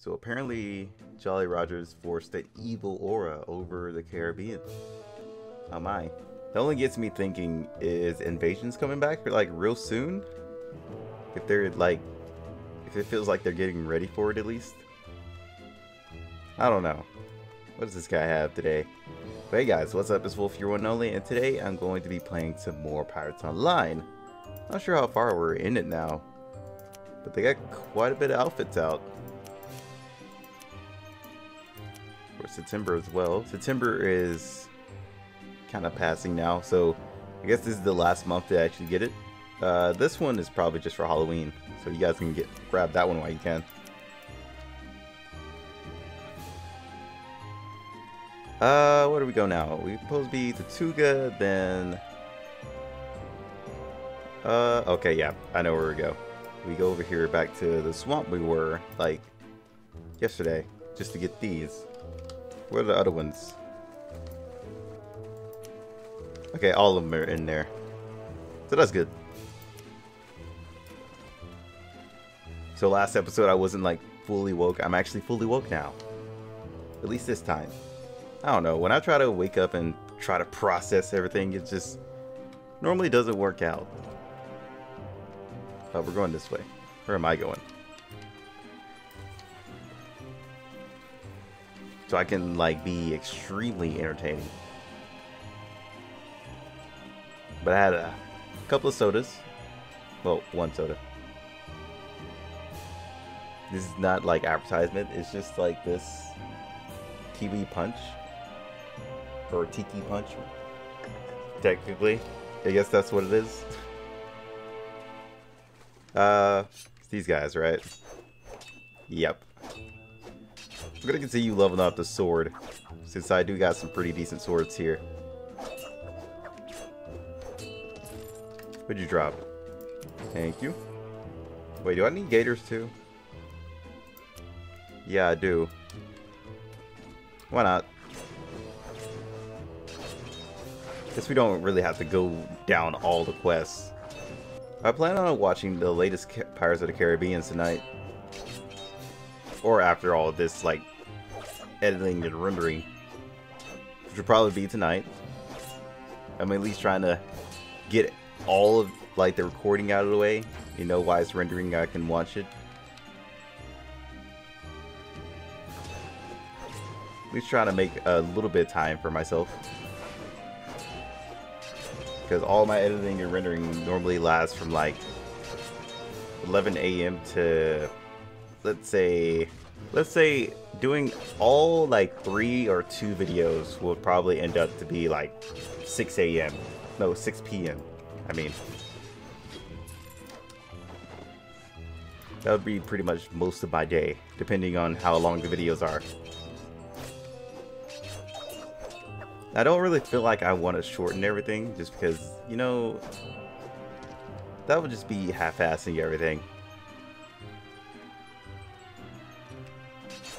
So apparently, Jolly Rogers forced an evil aura over the Caribbean. Oh my. That only gets me thinking, is Invasion's coming back for like real soon? If they're like, if it feels like they're getting ready for it at least. I don't know. What does this guy have today? But hey guys, what's up? It's Wolf, your one and only, and today I'm going to be playing some more Pirates Online. Not sure how far we're in it now, but they got quite a bit of outfits out. Of course, September as well. September is kind of passing now, so I guess this is the last month to actually get it. This one is probably just for Halloween, so you guys can grab that one while you can. Where do we go now? We're supposed to be Tortuga, then... okay, yeah, I know where we go. We go over here back to the swamp we were, like, yesterday, just to get these. Where are the other ones? Okay, all of them are in there. So that's good. So last episode I wasn't like fully woke. I'm actually fully woke now. At least this time. I don't know. When I try to wake up and try to process everything, it just normally doesn't work out. Oh, we're going this way. Where am I going? So I can like be extremely entertaining. But I had a couple of sodas. Well, one soda. This is not like advertisement. It's just like this TV punch. Or tiki punch. Technically. I guess that's what it is. It's these guys, right? Yep. I'm gonna continue leveling up the sword, since I do got some pretty decent swords here. What'd you drop? Thank you. Wait, do I need gators too? Yeah, I do. Why not? Guess we don't really have to go down all the quests. I plan on watching the latest Pirates of the Caribbean tonight. Or after all of this, like, editing and rendering. Which will probably be tonight. I'm at least trying to get it. All of like the recording out of the way, you know, why it's rendering, I can watch it. At least try to make a little bit of time for myself, because all my editing and rendering normally lasts from like 11 AM to let's say doing all like 3 or 2 videos will probably end up to be like 6 AM, no, 6 PM. I mean, that would be pretty much most of my day, depending on how long the videos are. I don't really feel like I want to shorten everything, just because, you know, that would just be half-assing everything.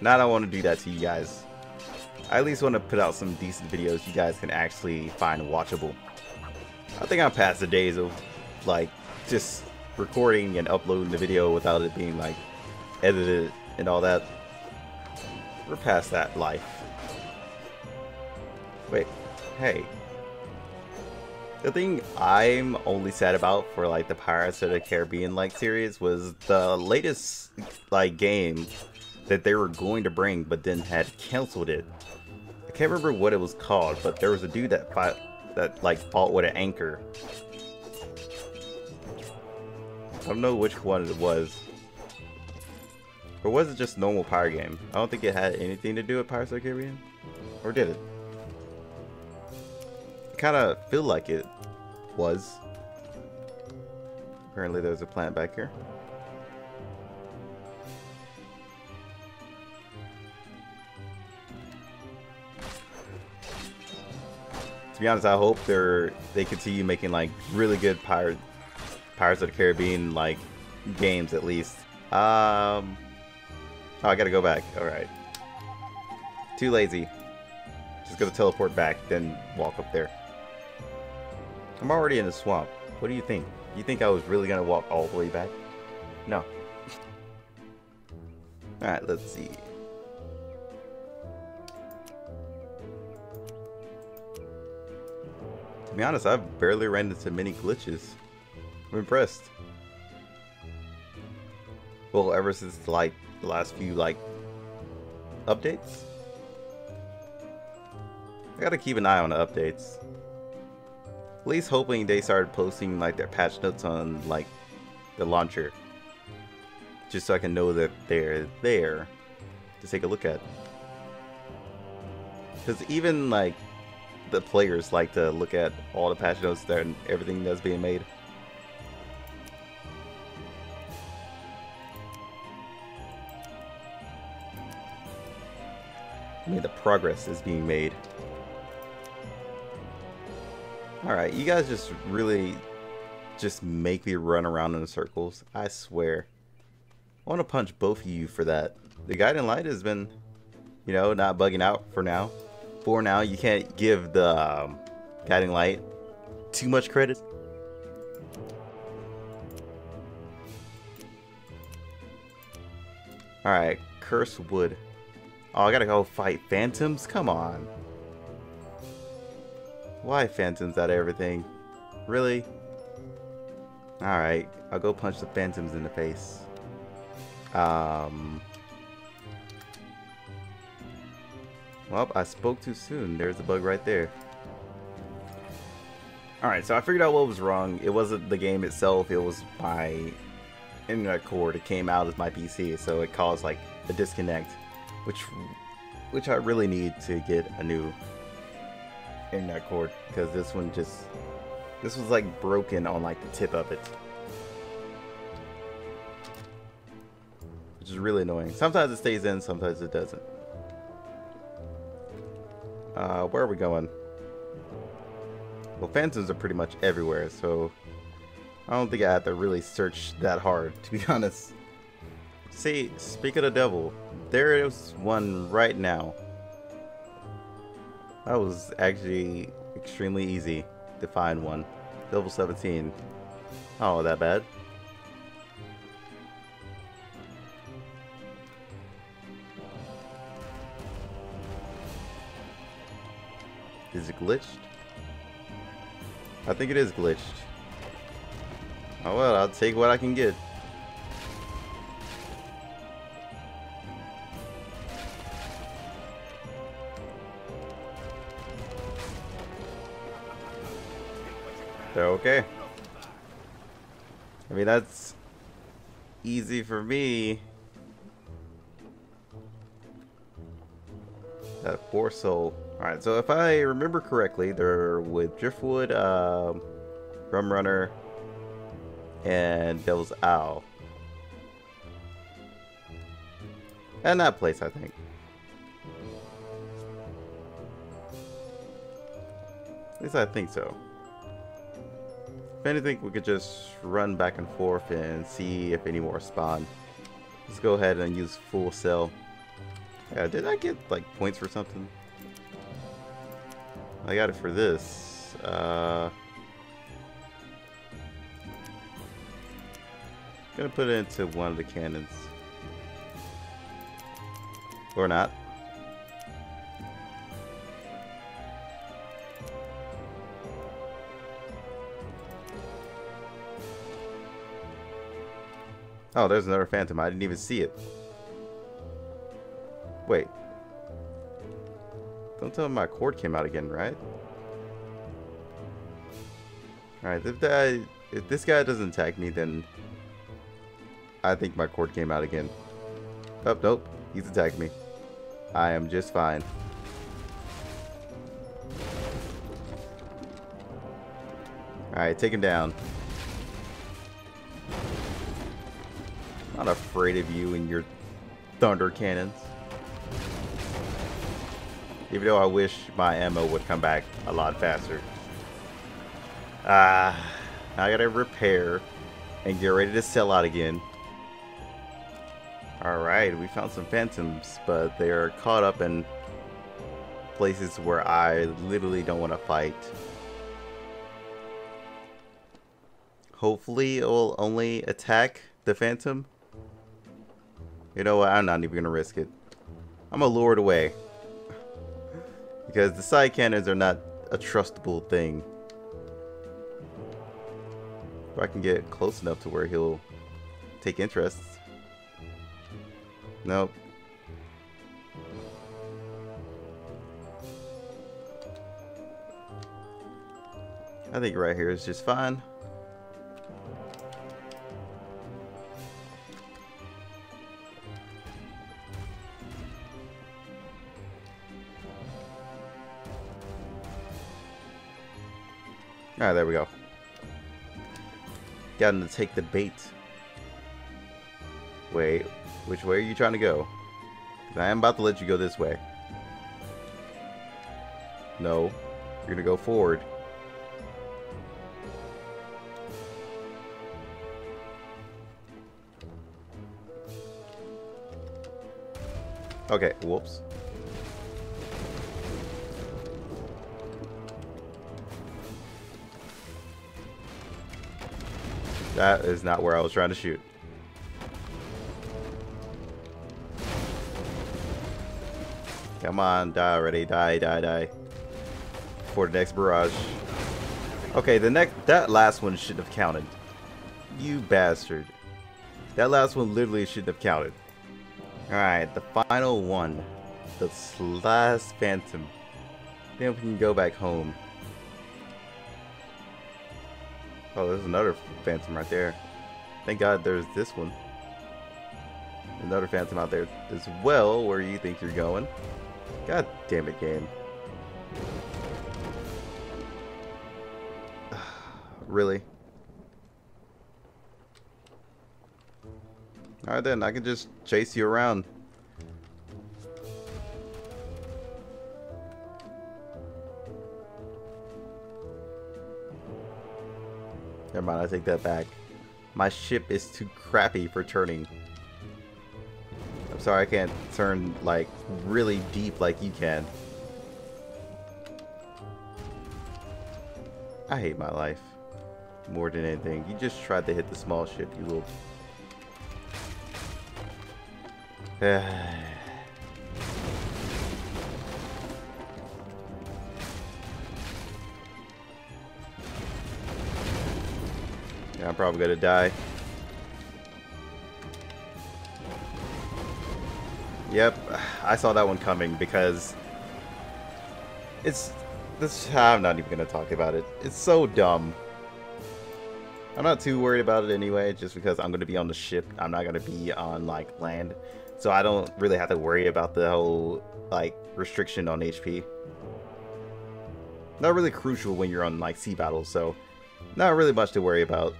And I don't want to do that to you guys. I at least want to put out some decent videos you guys can actually find watchable. I think I'm past the days of like just recording and uploading the video without it being like edited and all that. We're past that life. Wait, hey. The thing I'm only sad about for like the Pirates of the Caribbean like series was the latest like game that they were going to bring but then had canceled it. I can't remember what it was called, but there was a dude that fought with an anchor. I don't know which one it was. Or was it just normal pirate game? I don't think it had anything to do with Pirates of the Caribbean. Or did it? I kind of feel like it was. Apparently there's a plant back here. To be honest, I hope they continue making like really good Pirates of the Caribbean like games at least. Oh, I gotta go back. All right, too lazy. Just gonna teleport back, then walk up there. I'm already in the swamp. What do you think? You think I was really gonna walk all the way back? No. Alright, let's see. To be honest, I've barely ran into many glitches. I'm impressed. Well, ever since like the last few updates. I gotta keep an eye on the updates. At least hoping they started posting like their patch notes on like the launcher. Just so I can know that they're there to take a look at. Because even like the players like to look at all the patch notes there and everything that's being made. I mean, the progress is being made. Alright, you guys just really just make me run around in circles. I swear. I want to punch both of you for that. The guiding light has been, you know, not bugging out for now. For now, you can't give the guiding light too much credit. Alright, Curse Wood. Oh, I gotta go fight phantoms? Come on. Why phantoms out of everything? Really? Alright, I'll go punch the phantoms in the face. Well, I spoke too soon. There's the bug right there. Alright, so I figured out what was wrong. It wasn't the game itself, it was my internet cord. It came out of my PC, so it caused like a disconnect. Which I really need to get a new internet cord, because this one just, this was like broken on like the tip of it, which is really annoying. Sometimes it stays in, sometimes it doesn't. Where are we going? Well, phantoms are pretty much everywhere, so I don't think I have to really search that hard, to be honest. See, speak of the devil, there is one right now. That was actually extremely easy to find one. Level 17. Oh, that bad. Is it glitched? I think it is glitched. Oh well, I'll take what I can get. They're okay. I mean, that's easy for me. That four soul. Alright, so if I remember correctly, they're with Driftwood, Rum Runner, and Devil's Owl. And that place, I think. At least I think so. If anything, we could just run back and forth and see if any more spawn. Let's go ahead and use Full Cell. Yeah, did I get like points for something? I got it for this. Gonna put it into one of the cannons, or not. Oh, there's another phantom. I didn't even see it. Wait. Don't tell me my cord came out again, right? Alright, if this guy doesn't attack me, then I think my cord came out again. Oh, nope. He's attacked me. I am just fine. Alright, take him down. Not afraid of you and your thunder cannons. Even though I wish my ammo would come back a lot faster. Now I gotta repair and get ready to sell out again. Alright, we found some phantoms, but they are caught up in places where I literally don't want to fight. Hopefully it will only attack the phantom. You know what? I'm not even gonna risk it. I'm gonna lure it away. Because the side cannons are not a trustable thing. If I can get close enough to where he'll take interest. Nope. I think right here is just fine. Alright, there we go. Got him to take the bait. Wait, which way are you trying to go? I am about to let you go this way. No, you're gonna go forward. Okay, whoops. That is not where I was trying to shoot. Come on, die already. Die, die, die. For the next barrage. Okay, that last one shouldn't have counted. You bastard. That last one literally shouldn't have counted. Alright, the final one. The last phantom. Then we can go back home. Oh, there's another phantom right there. Thank God there's this one. Another phantom out there as well. Where you think you're going. God damn it, game. Really? Alright then, I can just chase you around. Never mind, I take that back. My ship is too crappy for turning. I'm sorry, I can't turn like really deep like you can. I hate my life more than anything. You just tried to hit the small ship, you little. I'm probably gonna die. Yep, I saw that one coming because it's this. I'm not even gonna talk about it. It's so dumb. I'm not too worried about it anyway, just because I'm gonna be on the ship. I'm not gonna be on like land, so I don't really have to worry about the whole like restriction on HP. Not really crucial when you're on like sea battles, so not really much to worry about.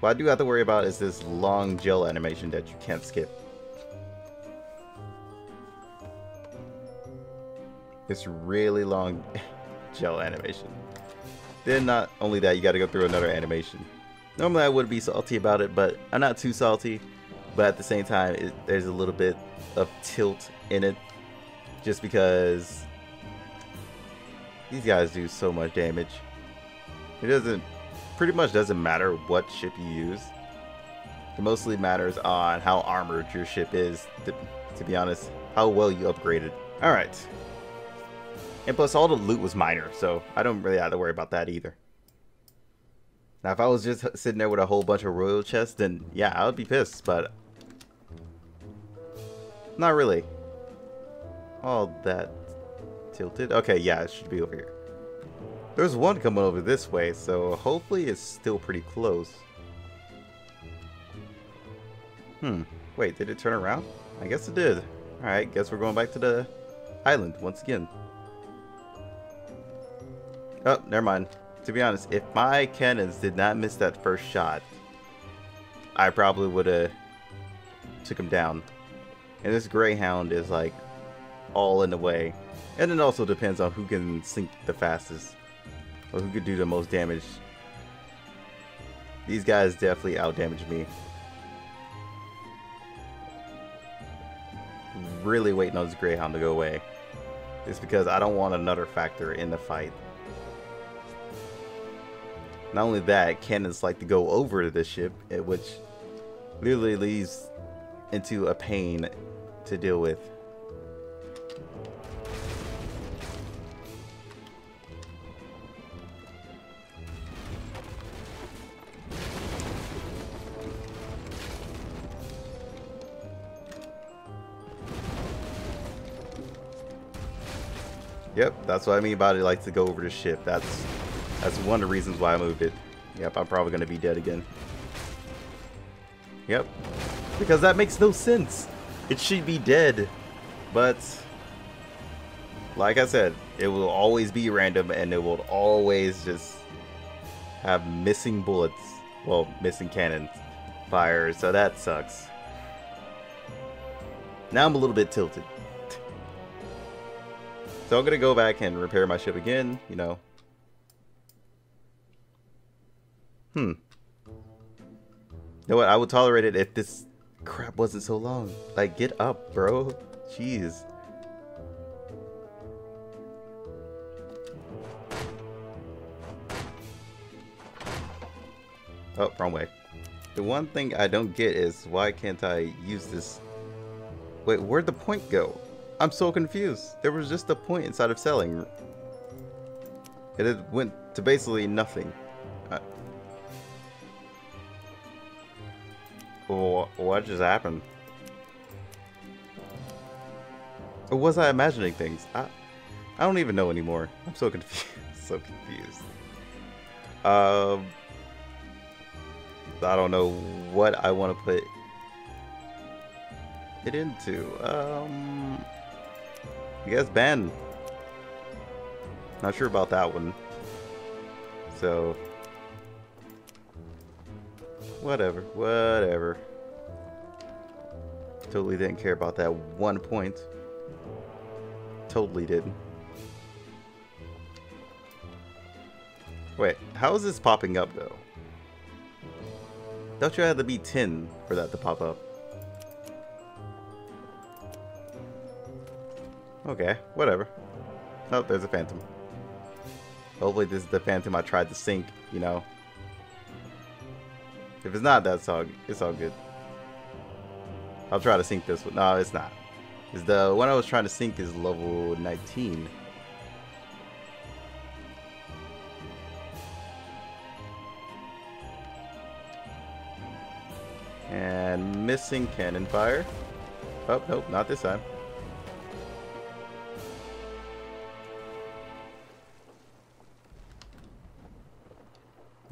What I do have to worry about is this long gel animation that you can't skip. This really long gel animation. Then not only that, you gotta go through another animation. Normally I would be salty about it, but I'm not too salty. But at the same time, there's a little bit of tilt in it. Just because these guys do so much damage. It pretty much doesn't matter what ship you use. It mostly matters on how armored your ship is, to be honest, how well you upgraded. Alright. And plus all the loot was minor, so I don't really have to worry about that either. Now if I was just sitting there with a whole bunch of royal chests, then yeah, I would be pissed, but not really. All that tilted. Okay, yeah, it should be over here. There's one coming over this way, so hopefully it's still pretty close. Wait, did it turn around? I guess it did. Alright, guess we're going back to the island once again. Oh, never mind. To be honest, if my cannons did not miss that first shot, I probably would have took him down. And this Greyhound is like all in the way. And it also depends on who can sink the fastest. Or who could do the most damage. These guys definitely out-damaged me. Really waiting on this Greyhound to go away. It's because I don't want another factor in the fight. Not only that, cannons like to go over to the ship, which literally leaves into a pain to deal with. Yep, that's what I mean about it likes to go over the ship. That's one of the reasons why I moved it. Yep, I'm probably going to be dead again. Yep. Because that makes no sense. It should be dead. But, like I said, it will always be random and it will always just have missing bullets. Well, missing cannons fire, so that sucks. Now I'm a little bit tilted. So I'm going to go back and repair my ship again, you know. You know what? I would tolerate it if this crap wasn't so long. Like, get up, bro. Jeez. Oh, wrong way. The one thing I don't get is why can't I use this? Wait, where'd the point go? I'm so confused. There was just a point inside of selling. It went to basically nothing. What just happened? Or was I imagining things? I don't even know anymore. I'm so confused. So confused. I don't know what I want to put it into. I guess Ben. Not sure about that one. So whatever. Totally didn't care about that one point. Totally didn't. Wait, how is this popping up though? Don't you have to be 10 for that to pop up? Okay, whatever. Oh, there's a phantom. Hopefully this is the phantom I tried to sink, you know. If it's not, that's all, it's all good. I'll try to sink this one. No, it's not. It's the one I was trying to sink is level 19. And missing cannon fire. Oh, nope, not this time.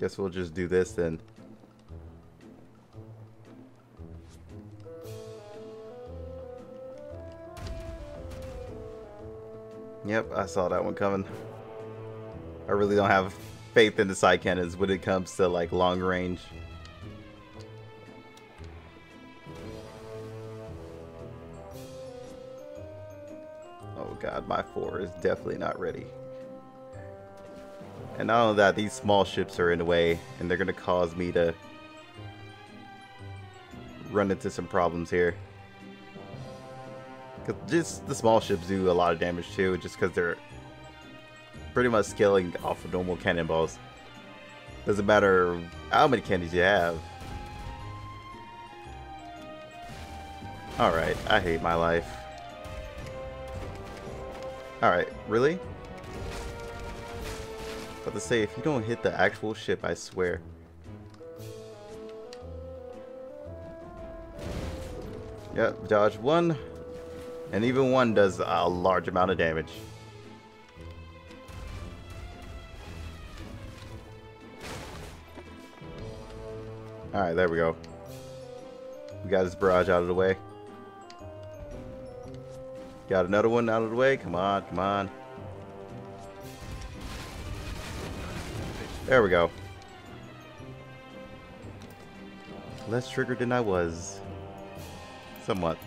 Guess we'll just do this then. Yep, I saw that one coming. I really don't have faith in the side cannons when it comes to like long range. Oh god, my 4 is definitely not ready. And not only that, these small ships are in the way, and they're going to cause me to run into some problems here. Cause just the small ships do a lot of damage too, just because they're pretty much scaling off of normal cannonballs. Doesn't matter how many cannons you have. Alright, I hate my life. Alright, really? About to say, if you don't hit the actual ship, I swear. Yep, dodge one, and even one does a large amount of damage. All right, there we go. We got this barrage out of the way. Got another one out of the way. Come on, come on. There we go. Less triggered than I was. Somewhat.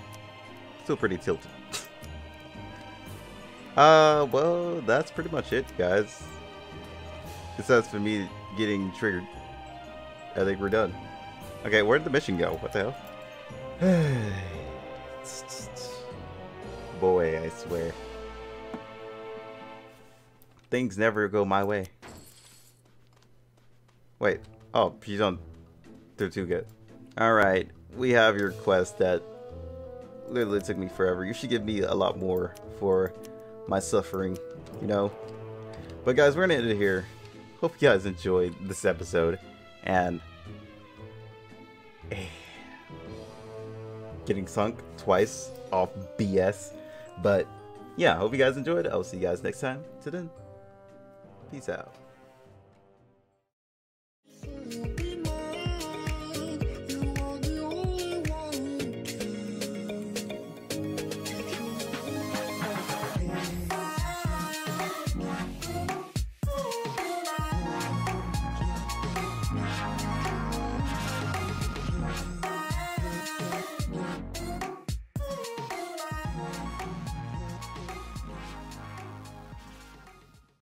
Still pretty tilted. Well, that's pretty much it, guys. Besides for me getting triggered, I think we're done. Okay, where'd the mission go? What the hell? Boy, I swear. Things never go my way. Wait, oh, she's on. They're too good. Alright, we have your quest that literally took me forever. You should give me a lot more for my suffering, you know? But guys, we're gonna end it here. Hope you guys enjoyed this episode, and getting sunk twice off BS. But yeah, hope you guys enjoyed. I'll see you guys next time. Till then, peace out.